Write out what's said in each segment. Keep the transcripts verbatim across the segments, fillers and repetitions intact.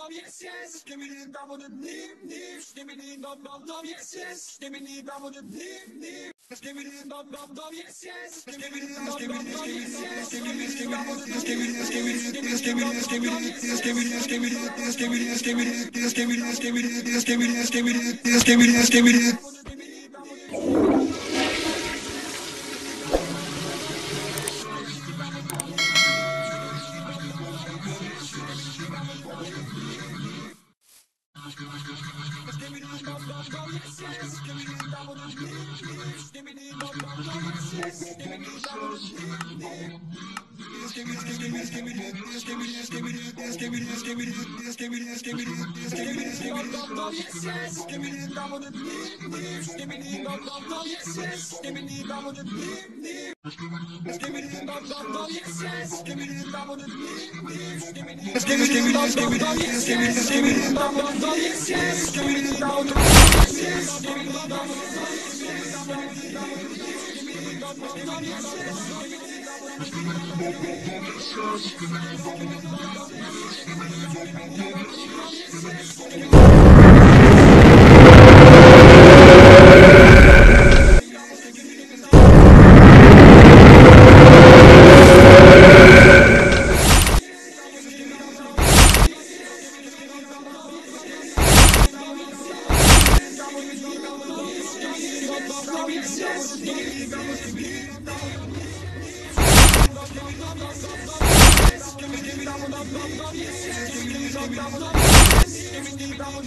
dom yes yes, give me the dom with the nip nip, give me the dom dom dom yes yes, give me the dom with the nip nip, give me the dom dom dom yes yes, give me the dom dom dom yes yes, give me the dom with the give me the give me the give me the give me the give me the give me the give me the give me the give me the give me the give me the give me the give me the give me the give me the dom dom dom yes yes, give me the dom with the nip nip, give me the dom dom dom yes yes, give me the dom with the dom dom yes yes, give me the dom with the nip nip, give me the dom dom dom yes yes, give me the dom with the nip nip, give me the dom dom dom yes yes, give me the dom with the nip nip, give me the dom dom dom yes yes, give me the dom with the nip nip. Yes, give me the dom dom dom yes yes, give me the dom dom yes, give me the yes, yes, give me the double. Give me the double, double, yes, give me the double, give me dom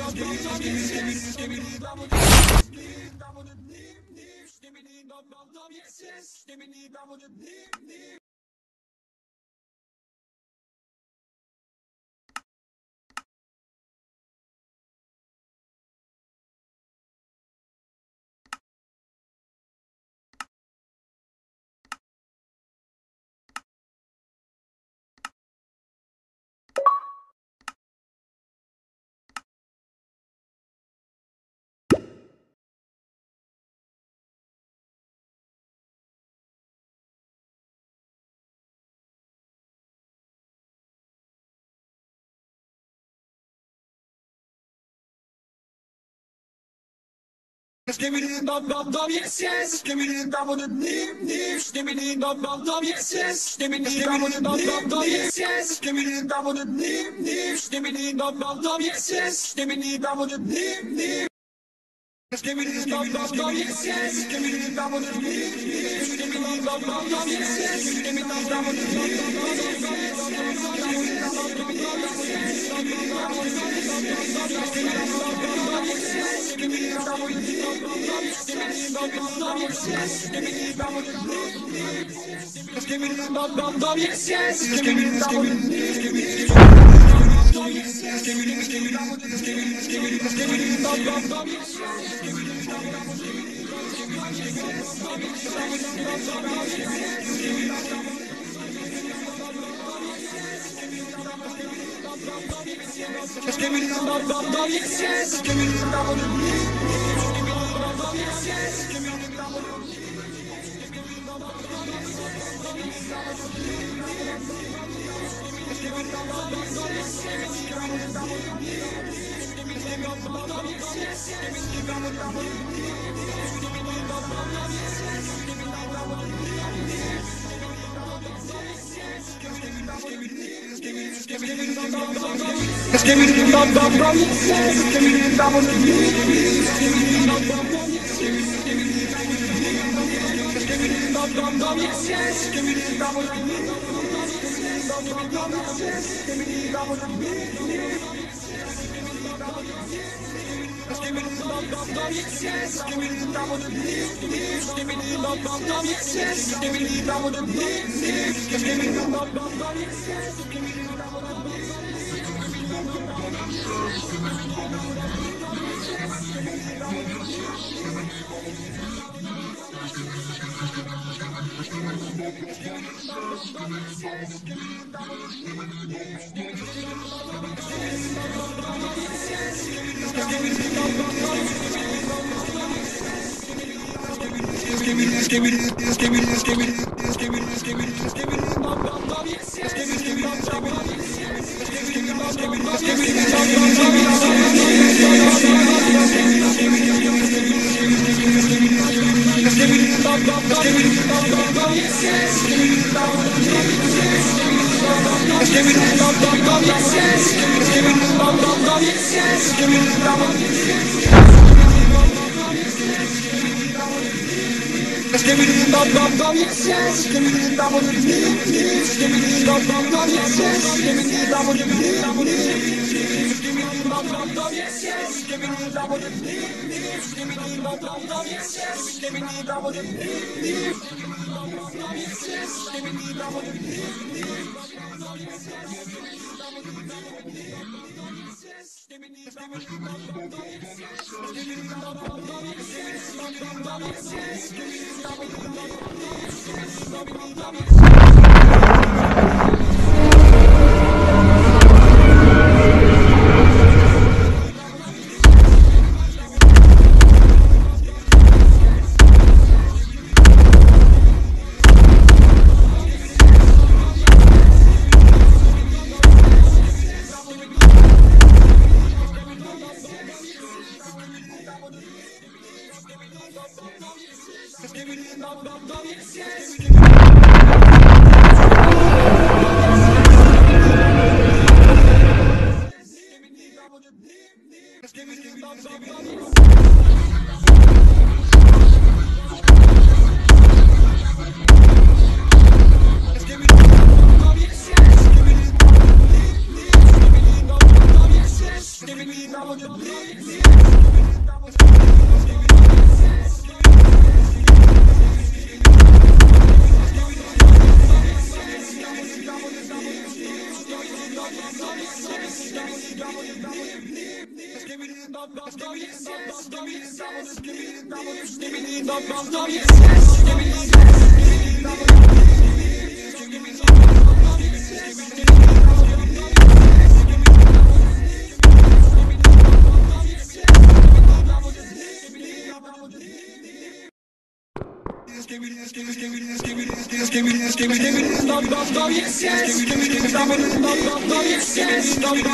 dom yes yes, give me the dom dom yes, give me the dom dom yes, give me the dom dom yes, give me the dom dom yes, give me the dom dom yes, give me the dom dom yes, give me the dom dom yes, give me Give me the love, love, love, yes, yes. Give me the love, love, yes, yes. Give me the love, love, love, yes, yes. Give me the love, love, love, yes, yes. Give me the love, love, love, yes, yes. Give me the love, love, love, yes, yes. Give me the love, love, love, yes, yes. Give me the love, love, love, yes, yes. Give me the Give me the love, love, love, yes, yes. Give me the love, love, love, yes, yes. Give me the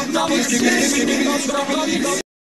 love, love, love, yes, yes.